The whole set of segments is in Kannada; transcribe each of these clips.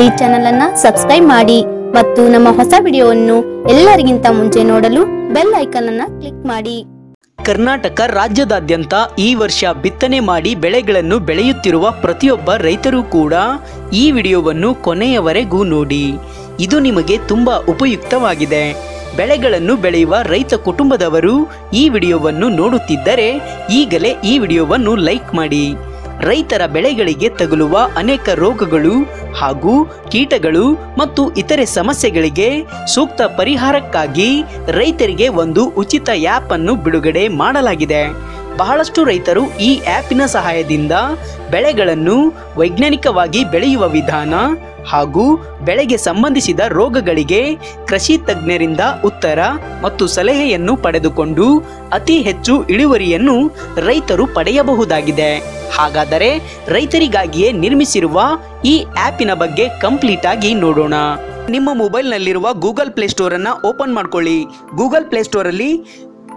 ಈ ಚಾನೆಲ್ ಅನ್ನು ಸಬ್ಸ್ಕ್ರೈಬ್ ಮಾಡಿ ಮತ್ತು ನಮ್ಮ ಹೊಸ ವಿಡಿಯೋವನ್ನು ಎಲ್ಲರಿಗಿಂತ ಮುಂಚೆ ನೋಡಲು ಬೆಲ್ ಐಕಾನ್ ಅನ್ನು ಕ್ಲಿಕ್ ಮಾಡಿ. ಕರ್ನಾಟಕ ರಾಜ್ಯದಾದ್ಯಂತ ಈ ವರ್ಷ ಬಿತ್ತನೆ ಮಾಡಿ ಬೆಳೆಗಳನ್ನು ಬೆಳೆಯುತ್ತಿರುವ ಪ್ರತಿಯೊಬ್ಬ ರೈತರು ಕೂಡ ಈ ವಿಡಿಯೋವನ್ನು ಕೊನೆಯವರೆಗೂ ನೋಡಿ. ಇದು ನಿಮಗೆ ತುಂಬ ಉಪಯುಕ್ತವಾಗಿದೆ. ಬೆಳೆಗಳನ್ನು ಬೆಳೆಯುವ ರೈತ ಕುಟುಂಬದವರು ಈ ವಿಡಿಯೋವನ್ನು ನೋಡುತ್ತಿದ್ದರೆ ಈಗಲೇ ಈ ವಿಡಿಯೋವನ್ನು ಲೈಕ್ ಮಾಡಿ. ರೈತರ ಬೆಳೆಗಳಿಗೆ ತಗುಲುವ ಅನೇಕ ರೋಗಗಳು ಹಾಗೂ ಕೀಟಗಳು ಮತ್ತು ಇತರೆ ಸಮಸ್ಯೆಗಳಿಗೆ ಸೂಕ್ತ ಪರಿಹಾರಕ್ಕಾಗಿ ರೈತರಿಗೆ ಒಂದು ಉಚಿತ ಆ್ಯಪ್ ಅನ್ನು ಬಿಡುಗಡೆ ಮಾಡಲಾಗಿದೆ. ಬಹಳಷ್ಟು ರೈತರು ಈ ಆ್ಯಪಿನ ಸಹಾಯದಿಂದ ಬೆಳೆಗಳನ್ನು ವೈಜ್ಞಾನಿಕವಾಗಿ ಬೆಳೆಯುವ ವಿಧಾನ ಹಾಗೂ ಬೆಳೆಗೆ ಸಂಬಂಧಿಸಿದ ರೋಗಗಳಿಗೆ ಕೃಷಿ ತಜ್ಞರಿಂದ ಉತ್ತರ ಮತ್ತು ಸಲಹೆಯನ್ನು ಪಡೆದುಕೊಂಡು ಅತಿ ಹೆಚ್ಚು ಇಳುವರಿಯನ್ನು ರೈತರು ಪಡೆಯಬಹುದಾಗಿದೆ. ಹಾಗಾದರೆ ರೈತರಿಗಾಗಿಯೇ ನಿರ್ಮಿಸಿರುವ ಈ ಆ್ಯಪಿನ ಬಗ್ಗೆ ಕಂಪ್ಲೀಟ್ ಆಗಿ ನೋಡೋಣ. ನಿಮ್ಮ ಮೊಬೈಲ್ನಲ್ಲಿರುವ ಗೂಗಲ್ ಪ್ಲೇಸ್ಟೋರ್ ಅನ್ನು ಓಪನ್ ಮಾಡಿಕೊಳ್ಳಿ. ಗೂಗಲ್ ಪ್ಲೇಸ್ಟೋರಲ್ಲಿ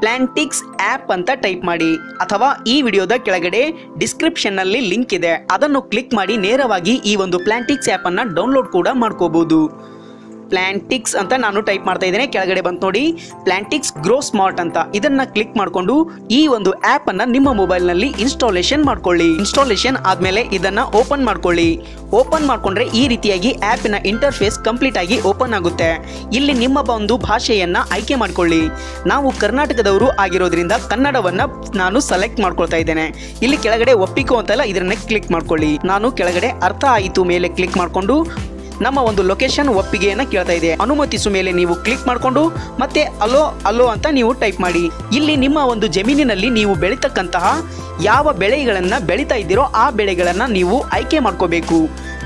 ಪ್ಲಾಂಟಿಕ್ಸ್ ಆ್ಯಪ್ ಅಂತ ಟೈಪ್ ಮಾಡಿ ಅಥವಾ ಈ ವಿಡಿಯೋದ ಕೆಳಗಡೆ ಡಿಸ್ಕ್ರಿಪ್ಷನ್ನಲ್ಲಿ ಲಿಂಕ್ ಇದೆ, ಅದನ್ನು ಕ್ಲಿಕ್ ಮಾಡಿ ನೇರವಾಗಿ ಈ ಒಂದು ಪ್ಲಾಂಟಿಕ್ಸ್ ಆ್ಯಪನ್ನು ಡೌನ್ಲೋಡ್ ಕೂಡ ಮಾಡ್ಕೋಬೋದು. ಪ್ಲಾಂಟಿಕ್ಸ್ ಅಂತ ನಾನು ಟೈಪ್ ಮಾಡ್ತಾ ಇದ್ದೇನೆ, ಕೆಳಗಡೆ ಬಂತು ನೋಡಿ ಪ್ಲಾಂಟಿಕ್ಸ್ ಗ್ರೋ ಸ್ಮಾರ್ಟ್ ಅಂತ. ಇದನ್ನು ಕ್ಲಿಕ್ ಮಾಡಿಕೊಂಡು ಈ ಒಂದು ಆ್ಯಪನ್ನು ನಿಮ್ಮ ಮೊಬೈಲ್ನಲ್ಲಿ ಇನ್ಸ್ಟಾಲೇಷನ್ ಮಾಡ್ಕೊಳ್ಳಿ. ಇನ್ಸ್ಟಾಲೇಷನ್ ಆದಮೇಲೆ ಇದನ್ನು ಓಪನ್ ಮಾಡ್ಕೊಳ್ಳಿ. ಓಪನ್ ಮಾಡಿಕೊಂಡ್ರೆ ಈ ರೀತಿಯಾಗಿ ಆ್ಯಪಿನ ಇಂಟರ್ಫೇಸ್ ಕಂಪ್ಲೀಟ್ ಆಗಿ ಓಪನ್ ಆಗುತ್ತೆ. ಇಲ್ಲಿ ನಿಮ್ಮ ಒಂದು ಭಾಷೆಯನ್ನು ಆಯ್ಕೆ ಮಾಡಿಕೊಳ್ಳಿ. ನಾವು ಕರ್ನಾಟಕದವರು ಆಗಿರೋದ್ರಿಂದ ಕನ್ನಡವನ್ನು ನಾನು ಸೆಲೆಕ್ಟ್ ಮಾಡ್ಕೊಳ್ತಾ ಇದ್ದೇನೆ. ಇಲ್ಲಿ ಕೆಳಗಡೆ ಒಪ್ಪಿಕೋ ಅಂತಲ್ಲ, ಇದನ್ನೇ ಕ್ಲಿಕ್ ಮಾಡ್ಕೊಳ್ಳಿ. ನಾನು ಕೆಳಗಡೆ ಅರ್ಥ ಆಯಿತು ಮೇಲೆ ಕ್ಲಿಕ್ ಮಾಡಿಕೊಂಡು ನಮ್ಮ ಒಂದು ಲೊಕೇಶನ್ ಒಪ್ಪಿಗೆಯನ್ನು ಕೇಳ್ತಾ ಇದೆ. ಅನುಮತಿಸು ಮೇಲೆ ನೀವು ಕ್ಲಿಕ್ ಮಾಡಿಕೊಂಡು ಮತ್ತೆ ಅಲೋ ಅಲೋ ಅಂತ ನೀವು ಟೈಪ್ ಮಾಡಿ. ಇಲ್ಲಿ ನಿಮ್ಮ ಒಂದು ಜಮೀನಿನಲ್ಲಿ ನೀವು ಬೆಳೀತಕ್ಕಂತಹ ಯಾವ ಬೆಳೆಗಳನ್ನು ಬೆಳೀತಾ ಇದ್ದೀರೋ ಆ ಬೆಳೆಗಳನ್ನು ನೀವು ಆಯ್ಕೆ ಮಾಡ್ಕೋಬೇಕು.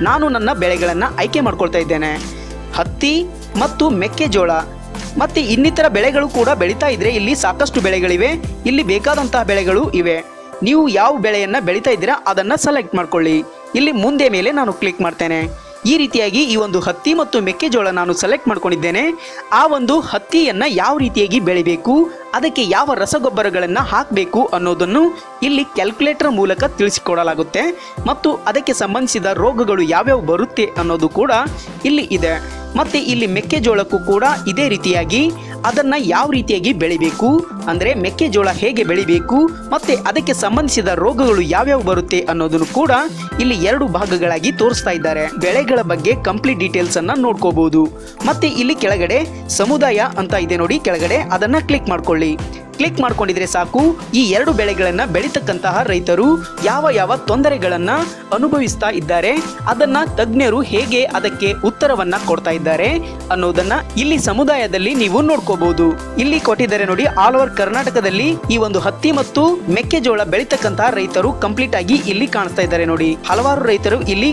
ನಾನು ನನ್ನ ಬೆಳೆಗಳನ್ನು ಆಯ್ಕೆ ಮಾಡ್ಕೊಳ್ತಾ ಇದ್ದೇನೆ. ಹತ್ತಿ ಮತ್ತು ಮೆಕ್ಕೆಜೋಳ ಮತ್ತು ಇನ್ನಿತರ ಬೆಳೆಗಳು ಕೂಡ ಬೆಳೀತಾ ಇದ್ದರೆ ಇಲ್ಲಿ ಸಾಕಷ್ಟು ಬೆಳೆಗಳಿವೆ, ಇಲ್ಲಿ ಬೇಕಾದಂತಹ ಬೆಳೆಗಳು ಇವೆ. ನೀವು ಯಾವ ಬೆಳೆಯನ್ನು ಬೆಳೀತಾ ಇದ್ದೀರಾ ಅದನ್ನು ಸೆಲೆಕ್ಟ್ ಮಾಡಿಕೊಳ್ಳಿ. ಇಲ್ಲಿ ಮುಂದೆ ಮೇಲೆ ನಾನು ಕ್ಲಿಕ್ ಮಾಡ್ತೇನೆ. ಈ ರೀತಿಯಾಗಿ ಈ ಒಂದು ಹತ್ತಿ ಮತ್ತು ಮೆಕ್ಕೆಜೋಳ ನಾನು ಸೆಲೆಕ್ಟ್ ಮಾಡ್ಕೊಂಡಿದ್ದೇನೆ. ಆ ಒಂದು ಹತ್ತಿಯನ್ನು ಯಾವ ರೀತಿಯಾಗಿ ಬೆಳಿಬೇಕು, ಅದಕ್ಕೆ ಯಾವ ರಸಗೊಬ್ಬರಗಳನ್ನು ಹಾಕಬೇಕು ಅನ್ನೋದನ್ನು ಇಲ್ಲಿ ಕ್ಯಾಲ್ಕುಲೇಟರ್ ಮೂಲಕ ತಿಳಿಸಿಕೊಡಲಾಗುತ್ತೆ ಮತ್ತು ಅದಕ್ಕೆ ಸಂಬಂಧಿಸಿದ ರೋಗಗಳು ಯಾವ್ಯಾವ ಬರುತ್ತೆ ಅನ್ನೋದು ಕೂಡ ಇಲ್ಲಿ ಇದೆ. ಮತ್ತು ಇಲ್ಲಿ ಮೆಕ್ಕೆಜೋಳಕ್ಕೂ ಕೂಡ ಇದೇ ರೀತಿಯಾಗಿ ಅದನ್ನು ಯಾವ ರೀತಿಯಾಗಿ ಬೆಳಿಬೇಕು, ಅಂದರೆ ಮೆಕ್ಕೆಜೋಳ ಹೇಗೆ ಬೆಳಿಬೇಕು ಮತ್ತು ಅದಕ್ಕೆ ಸಂಬಂಧಿಸಿದ ರೋಗಗಳು ಯಾವ್ಯಾವ ಬರುತ್ತೆ ಅನ್ನೋದನ್ನು ಕೂಡ ಇಲ್ಲಿ ಎರಡು ಭಾಗಗಳಾಗಿ ತೋರಿಸ್ತಾ ಇದ್ದಾರೆ. ಬೆಳೆಗಳ ಬಗ್ಗೆ ಕಂಪ್ಲೀಟ್ ಡೀಟೇಲ್ಸನ್ನು ನೋಡ್ಕೋಬೋದು. ಮತ್ತು ಇಲ್ಲಿ ಕೆಳಗಡೆ ಸಮುದಾಯ ಅಂತ ಇದೆ ನೋಡಿ, ಕೆಳಗಡೆ ಅದನ್ನು ಕ್ಲಿಕ್ ಮಾಡ್ಕೊಳ್ಳಿ. ಕ್ಲಿಕ್ ಮಾಡ್ಕೊಂಡಿದ್ರೆ ಸಾಕು, ಈ ಎರಡು ಬೆಳೆಗಳನ್ನು ಬೆಳೀತಕ್ಕಂತಹ ರೈತರು ಯಾವ ಯಾವ ತೊಂದರೆಗಳನ್ನು ಅನುಭವಿಸ್ತಾ ಇದ್ದಾರೆ, ಅದನ್ನು ತಜ್ಞರು ಹೇಗೆ ಅದಕ್ಕೆ ಉತ್ತರವನ್ನು ಕೊಡ್ತಾ ಇದ್ದಾರೆ ಅನ್ನೋದನ್ನು ಇಲ್ಲಿ ಸಮುದಾಯದಲ್ಲಿ ನೀವು ನೋಡ್ಕೋಬಹುದು. ಇಲ್ಲಿ ಕೊಟ್ಟಿದ್ದಾರೆ ನೋಡಿ, ಆಲ್ ಓವರ್ ಕರ್ನಾಟಕದಲ್ಲಿ ಈ ಒಂದು ಹತ್ತಿ ಮತ್ತು ಮೆಕ್ಕೆಜೋಳ ಬೆಳೀತಕ್ಕಂತಹ ರೈತರು ಕಂಪ್ಲೀಟ್ ಆಗಿ ಇಲ್ಲಿ ಕಾಣಿಸ್ತಾ ಇದ್ದಾರೆ ನೋಡಿ. ಹಲವಾರು ರೈತರು ಇಲ್ಲಿ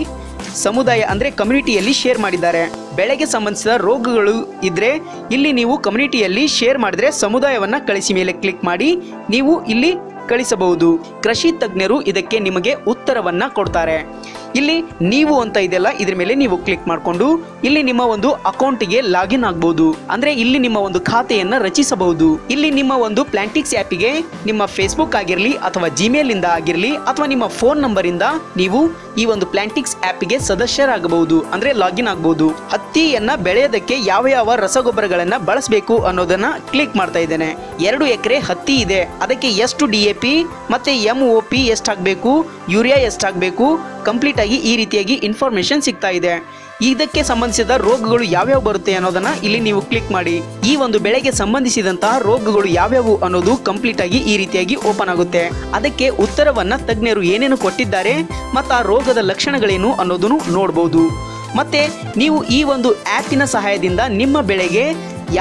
ಸಮುದಾಯ ಅಂದರೆ ಕಮ್ಯುನಿಟಿಯಲ್ಲಿ ಶೇರ್ ಮಾಡಿದ್ದಾರೆ. ಬೆಳೆಗೆ ಸಂಬಂಧಿಸಿದ ರೋಗಗಳು ಇದ್ದರೆ ಇಲ್ಲಿ ನೀವು ಕಮ್ಯುನಿಟಿಯಲ್ಲಿ ಶೇರ್ ಮಾಡಿದರೆ ಸಮುದಾಯವನ್ನು ಕಳಿಸಿ ಮೇಲೆ ಕ್ಲಿಕ್ ಮಾಡಿ ನೀವು ಇಲ್ಲಿ ಕಳಿಸಬಹುದು. ಕೃಷಿ ತಜ್ಞರು ಇದಕ್ಕೆ ನಿಮಗೆ ಉತ್ತರವನ್ನು ಕೊಡ್ತಾರೆ. ಇಲ್ಲಿ ನೀವು ಅಂತ ಇದೆಲ್ಲ ಇದ್ರ ಮೇಲೆ ನೀವು ಕ್ಲಿಕ್ ಮಾಡಿಕೊಂಡು ಇಲ್ಲಿ ನಿಮ್ಮ ಒಂದು ಅಕೌಂಟಿಗೆ ಲಾಗಿನ್ ಆಗ್ಬಹುದು, ಅಂದ್ರೆ ಇಲ್ಲಿ ನಿಮ್ಮ ಒಂದು ಖಾತೆಯನ್ನು ರಚಿಸಬಹುದು. ಇಲ್ಲಿ ನಿಮ್ಮ ಒಂದು ಪ್ಲಾಂಟಿಕ್ಸ್ ಆ್ಯಪಿಗೆ ನಿಮ್ಮ ಫೇಸ್ಬುಕ್ ಆಗಿರಲಿ ಅಥವಾ ಜಿಮೇಲ್ ಇಂದ ಆಗಿರಲಿ ಅಥವಾ ನಿಮ್ಮ ಫೋನ್ ನಂಬರ್ ಇಂದ ನೀವು ಈ ಒಂದು ಪ್ಲಾಂಟಿಕ್ಸ್ ಆ್ಯಪಿಗೆ ಸದಸ್ಯರಾಗಬಹುದು, ಅಂದ್ರೆ ಲಾಗಿನ್ ಆಗಬಹುದು. ಹತ್ತಿಯನ್ನ ಬೆಳೆಯೋದಕ್ಕೆ ಯಾವ ಯಾವ ರಸಗೊಬ್ಬರಗಳನ್ನ ಬಳಸಬೇಕು ಅನ್ನೋದನ್ನ ಕ್ಲಿಕ್ ಮಾಡ್ತಾ ಇದ್ದೇನೆ. 2 ಎಕರೆ ಹತ್ತಿ ಇದೆ, ಅದಕ್ಕೆ ಎಷ್ಟು DAP ಮತ್ತೆ MOP ಎಷ್ಟು ಹಾಕಬೇಕು, ಯೂರಿಯಾ ಎಷ್ಟು ಹಾಕಬೇಕು, ಕಂಪ್ಲೀಟ್ ಆಗಿ ಈ ರೀತಿಯಾಗಿ ಇನ್ಫಾರ್ಮೇಶನ್ ಸಿಗ್ತಾ ಇದೆ. ಇದಕ್ಕೆ ಸಂಬಂಧಿಸಿದ ರೋಗಗಳು ಯಾವ್ಯಾವ ಬರುತ್ತೆ ಅನ್ನೋದನ್ನ ಇಲ್ಲಿ ನೀವು ಕ್ಲಿಕ್ ಮಾಡಿ. ಈ ಒಂದು ಬೆಳೆಗೆ ಸಂಬಂಧಿಸಿದಂತಹ ರೋಗಗಳು ಯಾವ್ಯಾವು ಅನ್ನೋದು ಕಂಪ್ಲೀಟ್ ಆಗಿ ಈ ರೀತಿಯಾಗಿ ಓಪನ್ ಆಗುತ್ತೆ. ಅದಕ್ಕೆ ಉತ್ತರವನ್ನ ತಜ್ಞರು ಏನೇನು ಕೊಟ್ಟಿದ್ದಾರೆ ಮತ್ತು ಆ ರೋಗದ ಲಕ್ಷಣಗಳೇನು ಅನ್ನೋದನ್ನು ನೋಡ್ಬೋದು. ಮತ್ತೆ ನೀವು ಈ ಒಂದು ಆ್ಯಪಿನ ಸಹಾಯದಿಂದ ನಿಮ್ಮ ಬೆಳೆಗೆ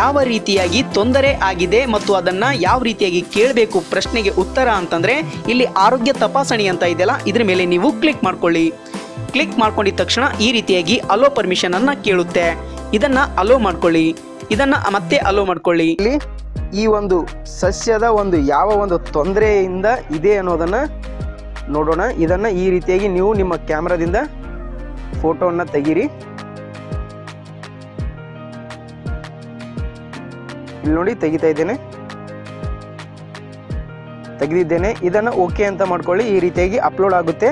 ಯಾವ ರೀತಿಯಾಗಿ ತೊಂದರೆ ಆಗಿದೆ ಮತ್ತು ಅದನ್ನು ಯಾವ ರೀತಿಯಾಗಿ ಕೇಳಬೇಕು ಪ್ರಶ್ನೆಗೆ ಉತ್ತರ ಅಂತಂದರೆ ಇಲ್ಲಿ ಆರೋಗ್ಯ ತಪಾಸಣೆ ಅಂತ ಇದೆಯಲ್ಲ ಇದ್ರ ಮೇಲೆ ನೀವು ಕ್ಲಿಕ್ ಮಾಡ್ಕೊಳ್ಳಿ. ಕ್ಲಿಕ್ ಮಾಡ್ಕೊಂಡಿದ ತಕ್ಷಣ ಈ ರೀತಿಯಾಗಿ ಅಲೋ ಪರ್ಮಿಷನನ್ನು ಕೇಳುತ್ತೆ, ಇದನ್ನು ಅಲೋ ಮಾಡ್ಕೊಳ್ಳಿ. ಇದನ್ನು ಮತ್ತೆ ಅಲೋ ಮಾಡ್ಕೊಳ್ಳಿ. ಇಲ್ಲಿ ಈ ಒಂದು ಸಸ್ಯದ ಒಂದು ಯಾವ ಒಂದು ತೊಂದರೆಯಿಂದ ಇದೆ ಅನ್ನೋದನ್ನು ನೋಡೋಣ. ಇದನ್ನು ಈ ರೀತಿಯಾಗಿ ನೀವು ನಿಮ್ಮ ಕ್ಯಾಮ್ರಾದಿಂದ ಫೋಟೋವನ್ನು ತೆಗೀರಿ. ಇಲ್ಲಿ ನೋಡಿ ತೆಗಿತಾ ಇದ್ದೇನೆ, ತೆಗೆದಿದ್ದೇನೆ. ಇದನ್ನು ಓಕೆ ಅಂತ ಮಾಡ್ಕೊಳ್ಳಿ. ಈ ರೀತಿಯಾಗಿ ಅಪ್ಲೋಡ್ ಆಗುತ್ತೆ.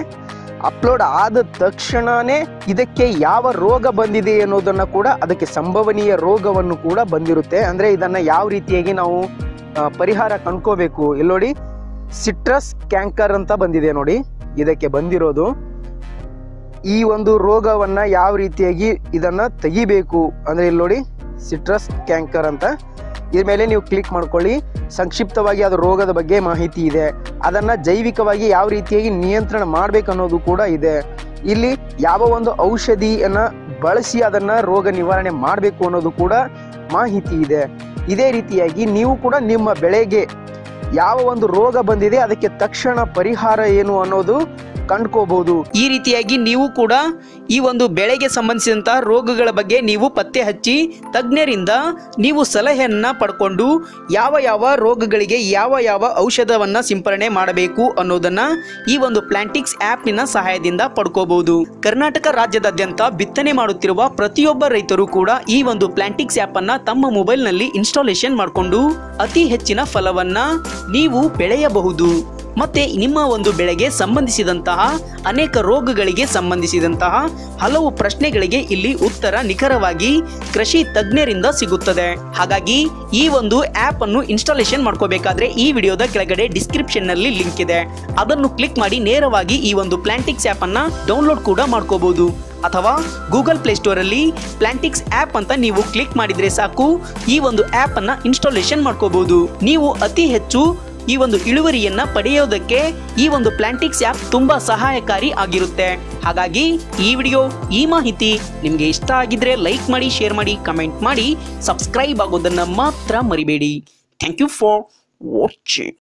ಅಪ್ಲೋಡ್ ಆದ ತಕ್ಷಣನೇ ಇದಕ್ಕೆ ಯಾವ ರೋಗ ಬಂದಿದೆ ಅನ್ನೋದನ್ನ ಕೂಡ, ಅದಕ್ಕೆ ಸಂಭವನೀಯ ರೋಗವನ್ನು ಕೂಡ ಬಂದಿರುತ್ತೆ. ಅಂದ್ರೆ ಇದನ್ನ ಯಾವ ರೀತಿಯಾಗಿ ನಾವು ಪರಿಹಾರ ಕಂಡ್ಕೋಬೇಕು. ಇಲ್ಲಿ ನೋಡಿ, ಸಿಟ್ರಸ್ ಕ್ಯಾಂಕರ್ ಅಂತ ಬಂದಿದೆ ನೋಡಿ, ಇದಕ್ಕೆ ಬಂದಿರೋದು. ಈ ಒಂದು ರೋಗವನ್ನ ಯಾವ ರೀತಿಯಾಗಿ ಇದನ್ನ ತೆಗಿಬೇಕು ಅಂದ್ರೆ ಇಲ್ಲಿ ನೋಡಿ, ಸಿಟ್ರಸ್ ಕ್ಯಾಂಕರ್ ಅಂತ ಇದ್ರ ಮೇಲೆ ನೀವು ಕ್ಲಿಕ್ ಮಾಡ್ಕೊಳ್ಳಿ. ಸಂಕ್ಷಿಪ್ತವಾಗಿ ಅದು ರೋಗದ ಬಗ್ಗೆ ಮಾಹಿತಿ ಇದೆ, ಅದನ್ನು ಜೈವಿಕವಾಗಿ ಯಾವ ರೀತಿಯಾಗಿ ನಿಯಂತ್ರಣ ಮಾಡಬೇಕನ್ನೋದು ಕೂಡ ಇದೆ. ಇಲ್ಲಿ ಯಾವ ಒಂದು ಔಷಧಿಯನ್ನು ಬಳಸಿ ಅದನ್ನು ರೋಗ ನಿವಾರಣೆ ಮಾಡಬೇಕು ಅನ್ನೋದು ಕೂಡ ಮಾಹಿತಿ ಇದೆ. ಇದೇ ರೀತಿಯಾಗಿ ನೀವು ಕೂಡ ನಿಮ್ಮ ಬೆಳೆಗೆ ಯಾವ ಒಂದು ರೋಗ ಬಂದಿದೆ ಅದಕ್ಕೆ ತಕ್ಷಣ ಪರಿಹಾರ ಏನು ಅನ್ನೋದು ಕಂಡುಕೋಬಹುದು. ಈ ರೀತಿಯಾಗಿ ನೀವು ಕೂಡ ಈ ಒಂದು ಬೆಳೆಗೆ ಸಂಬಂಧಿಸಿದಂತಹ ರೋಗಗಳ ಬಗ್ಗೆ ನೀವು ಪತ್ತೆ ಹಚ್ಚಿ ತಜ್ಞರಿಂದ ನೀವು ಸಲಹೆಯನ್ನ ಪಡ್ಕೊಂಡು ಯಾವ ಯಾವ ರೋಗಗಳಿಗೆ ಯಾವ ಯಾವ ಔಷಧವನ್ನ ಸಿಂಪರಣೆ ಮಾಡಬೇಕು ಅನ್ನೋದನ್ನ ಈ ಒಂದು ಪ್ಲಾಂಟಿಕ್ಸ್ ಆ್ಯಪ್ನ ಸಹಾಯದಿಂದ ಪಡ್ಕೋಬಹುದು. ಕರ್ನಾಟಕ ರಾಜ್ಯದಾದ್ಯಂತ ಬಿತ್ತನೆ ಮಾಡುತ್ತಿರುವ ಪ್ರತಿಯೊಬ್ಬ ರೈತರು ಕೂಡ ಈ ಒಂದು ಪ್ಲಾಂಟಿಕ್ಸ್ ಆ್ಯಪ್ ಅನ್ನ ತಮ್ಮ ಮೊಬೈಲ್ನಲ್ಲಿ ಇನ್ಸ್ಟಾಲೇಷನ್ ಮಾಡಿಕೊಂಡು ಅತಿ ಹೆಚ್ಚಿನ ಫಲವನ್ನ ನೀವು ಬೆಳೆಯಬಹುದು. ಮತ್ತೆ ನಿಮ್ಮ ಒಂದು ಬೆಳೆಗೆ ಸಂಬಂಧಿಸಿದಂತಹ ಅನೇಕ ರೋಗಗಳಿಗೆ ಸಂಬಂಧಿಸಿದಂತಹ ಹಲವು ಪ್ರಶ್ನೆಗಳಿಗೆ ಇಲ್ಲಿ ಉತ್ತರ ನಿಖರವಾಗಿ ಕೃಷಿ ತಜ್ಞರಿಂದ ಸಿಗುತ್ತದೆ. ಹಾಗಾಗಿ ಈ ಒಂದು ಆಪ್ ಅನ್ನು ಇನ್ಸ್ಟಾಲೇಷನ್ ಮಾಡ್ಕೋಬೇಕಾದ್ರೆ ಈ ವಿಡಿಯೋದ ಕೆಳಗಡೆ ಡಿಸ್ಕ್ರಿಪ್ಷನ್ ನಲ್ಲಿ ಲಿಂಕ್ ಇದೆ, ಅದನ್ನು ಕ್ಲಿಕ್ ಮಾಡಿ ನೇರವಾಗಿ ಈ ಒಂದು ಪ್ಲಾಂಟಿಕ್ಸ್ ಆಪ್ ಅನ್ನ ಡೌನ್ಲೋಡ್ ಕೂಡ ಮಾಡ್ಕೋಬಹುದು. ಅಥವಾ ಗೂಗಲ್ ಪ್ಲೇ ಸ್ಟೋರ್ ಅಲ್ಲಿ ಪ್ಲಾಂಟಿಕ್ಸ್ ಆ್ಯಪ್ ಅಂತ ನೀವು ಕ್ಲಿಕ್ ಮಾಡಿದ್ರೆ ಸಾಕು, ಈ ಒಂದು ಆ್ಯಪ್ ಅನ್ನ ಇನ್ಸ್ಟಾಲೇಷನ್ ಮಾಡ್ಕೋಬಹುದು. ನೀವು ಅತಿ ಹೆಚ್ಚು ಈ ಒಂದು ಇಳುವರಿಯನ್ನ ಪಡೆಯೋದಕ್ಕೆ ಈ ಒಂದು ಪ್ಲಾಂಟಿಕ್ಸ್ ಆ್ಯಪ್ ತುಂಬಾ ಸಹಾಯಕಾರಿ ಆಗಿರುತ್ತೆ. ಹಾಗಾಗಿ ಈ ವಿಡಿಯೋ, ಈ ಮಾಹಿತಿ ನಿಮಗೆ ಇಷ್ಟ ಆಗಿದ್ರೆ ಲೈಕ್ ಮಾಡಿ, ಶೇರ್ ಮಾಡಿ, ಕಮೆಂಟ್ ಮಾಡಿ, ಸಬ್ಸ್ಕ್ರೈಬ್ ಆಗೋದನ್ನ ಮಾತ್ರ ಮರಿಬೇಡಿ. Thank you for watching.